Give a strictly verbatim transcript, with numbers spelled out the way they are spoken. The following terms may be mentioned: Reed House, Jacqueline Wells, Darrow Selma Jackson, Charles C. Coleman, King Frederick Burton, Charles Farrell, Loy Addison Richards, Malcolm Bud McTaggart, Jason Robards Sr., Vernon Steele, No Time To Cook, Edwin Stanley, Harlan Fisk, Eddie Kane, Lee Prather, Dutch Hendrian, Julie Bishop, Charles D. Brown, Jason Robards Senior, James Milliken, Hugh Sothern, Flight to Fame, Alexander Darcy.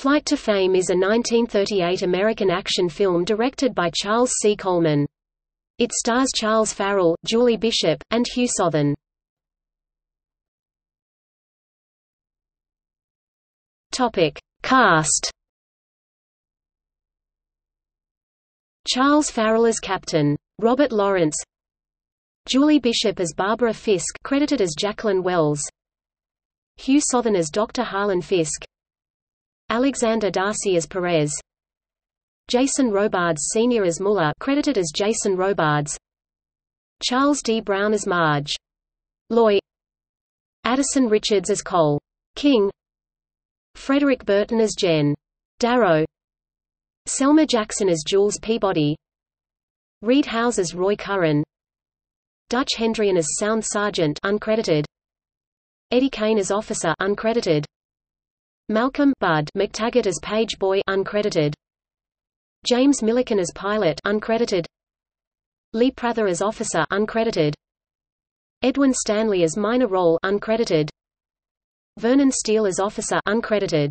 Flight to Fame is a nineteen thirty-eight American action film directed by Charles C. Coleman. It stars Charles Farrell, Julie Bishop, and Hugh Sothern. Cast: Charles Farrell as Captain Robert Lawrence, Julie Bishop as Barbara Fisk, credited as Jacqueline Wells, Hugh Sothern as Doctor Harlan Fisk, Alexander Darcy as Perez, Jason Robards Senior as Muller, credited as Jason Robards, Charles D. Brown as Marge, Loy Addison Richards as Cole, King Frederick Burton as Jen, Darrow Selma Jackson as Jules Peabody, Reed House as Roy Curran, Dutch Hendrian as Sound Sergeant uncredited, Eddie Kane as Officer uncredited, Malcolm Bud McTaggart as Page Boy uncredited, James Milliken as Pilot uncredited, Lee Prather as Officer uncredited, Edwin Stanley as Minor Role uncredited, Vernon Steele as Officer uncredited.